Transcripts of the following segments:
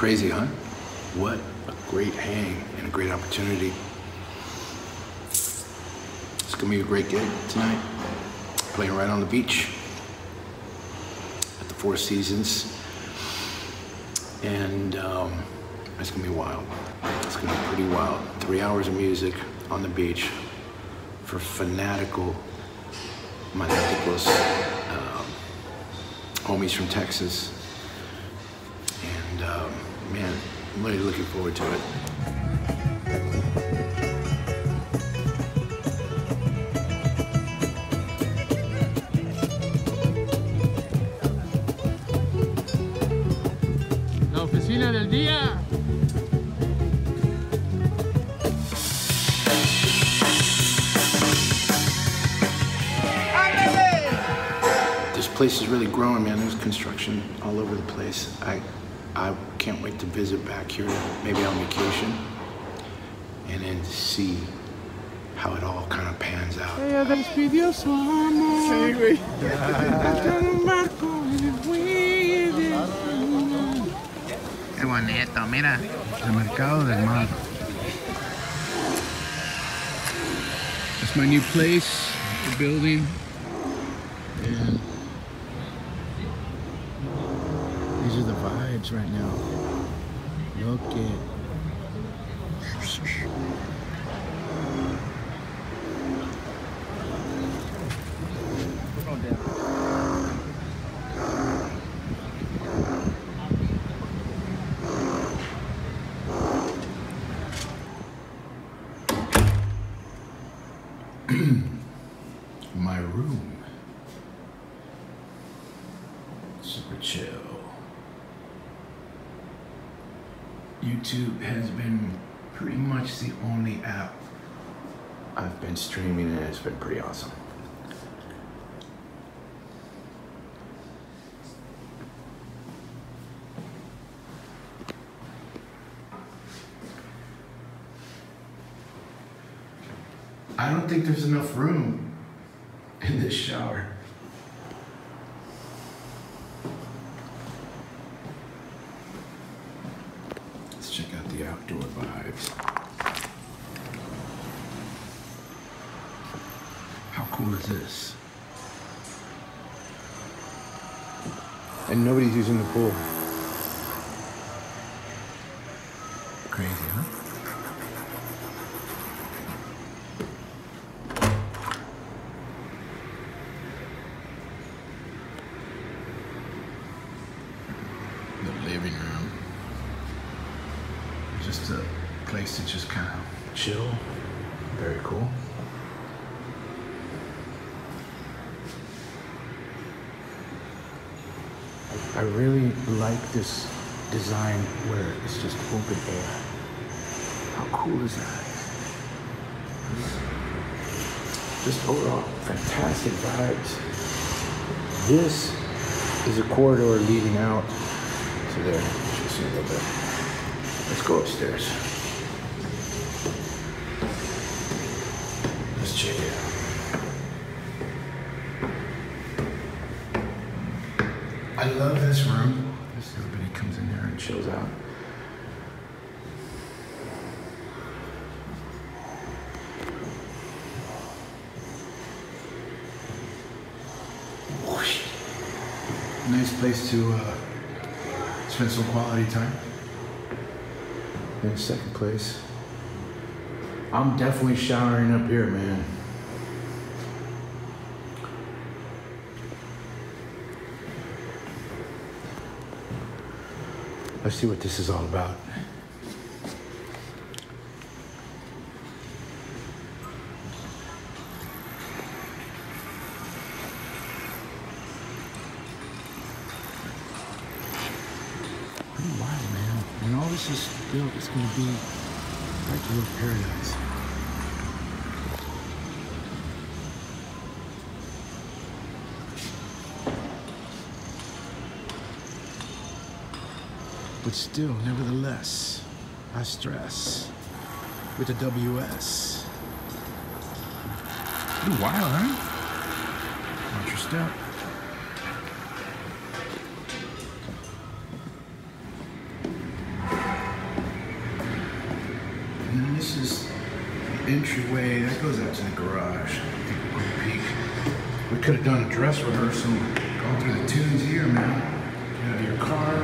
Crazy, huh? What a great hang and a great opportunity. It's gonna be a great gig tonight. Playing right on the beach at the Four Seasons. And it's gonna be wild. It's gonna be pretty wild. 3 hours of music on the beach for my fanaticals, homies from Texas. And man, I'm really looking forward to it. La Oficina del Diablo. This place is really growing, man. There's construction all over the place. I can't wait to visit back here, maybe on vacation, and then see how it all kind of pans out. Qué bonito, mira, el mercado del mar. That's my new place, the building. And these are the vibes right now. Look at my room. Super chill. YouTube has been pretty much the only app I've been streaming, and it's been pretty awesome. I don't think there's enough room in this shower. Let's check out the outdoor vibes. How cool is this? And nobody's using the pool. Crazy, huh? The living room. Just a place to just kind of chill. Very cool. I really like this design where it's just open air. How cool is that? Just overall fantastic vibes. This is a corridor leading out to there. Just see a little bit. Let's go upstairs. Let's check it out. I love this room. Everybody comes in there and chills out. Whoosh. Nice place to spend some quality time. In second place, I'm definitely showering up here, man. Let's see what this is all about. Pretty wild, man. When all this is built, it's going to be like a little paradise. But still, nevertheless, I stress with the WS. Pretty wild, huh? Watch your step. entryway. That goes out to the garage. We could have done a dress rehearsal, gone through the tunes here, man. Get out of your car.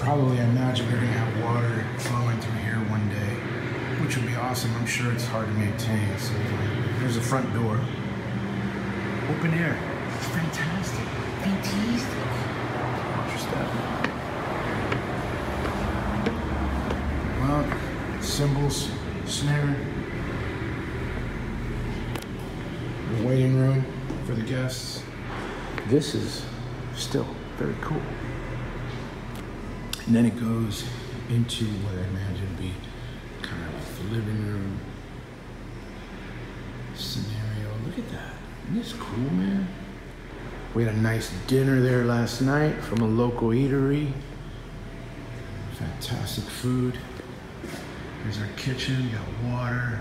Probably, I imagine we're gonna have water flowing through here one day, which would be awesome. I'm sure it's hard to maintain. So there's a front door. Open air. It's fantastic. Fantastic. Watch your step. Well, cymbals, snare. Waiting room for the guests. This is still very cool. And then it goes into what I imagine would be kind of like the living room scenario. Look at that. Isn't this cool, man? We had a nice dinner there last night from a local eatery. Fantastic food. Here's our kitchen, got water.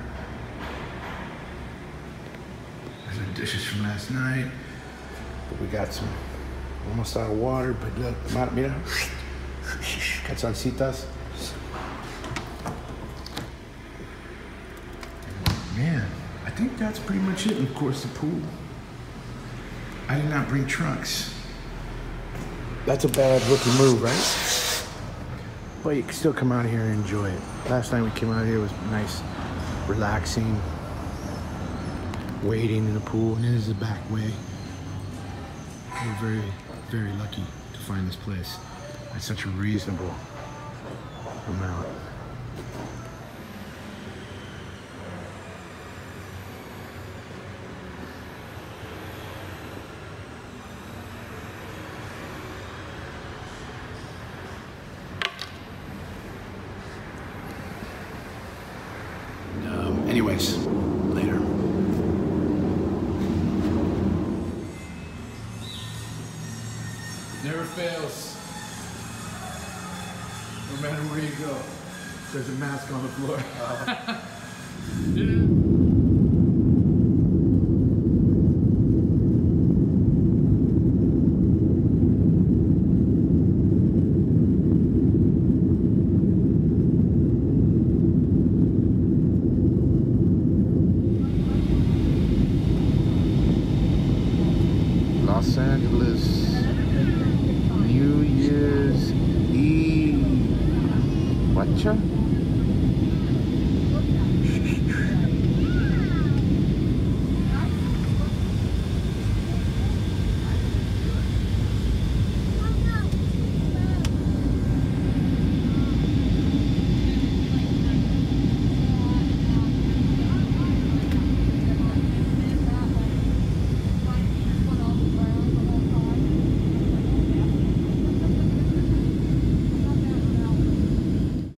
Dishes from last night, but we got some almost out of water. But look, mira, Cazoncitas. Man, I think that's pretty much it. And of course, the pool. I did not bring trunks. That's a bad looking move, right? But you can still come out here and enjoy it. Last night we came out here, it was nice, relaxing. Wading in the pool, and it is the back way. We're very, very lucky to find this place at such a reasonable amount. Anyways, later. Never fails, no matter where you go. There's a mask on the floor. Yeah. New Year's Eve. Whatcha?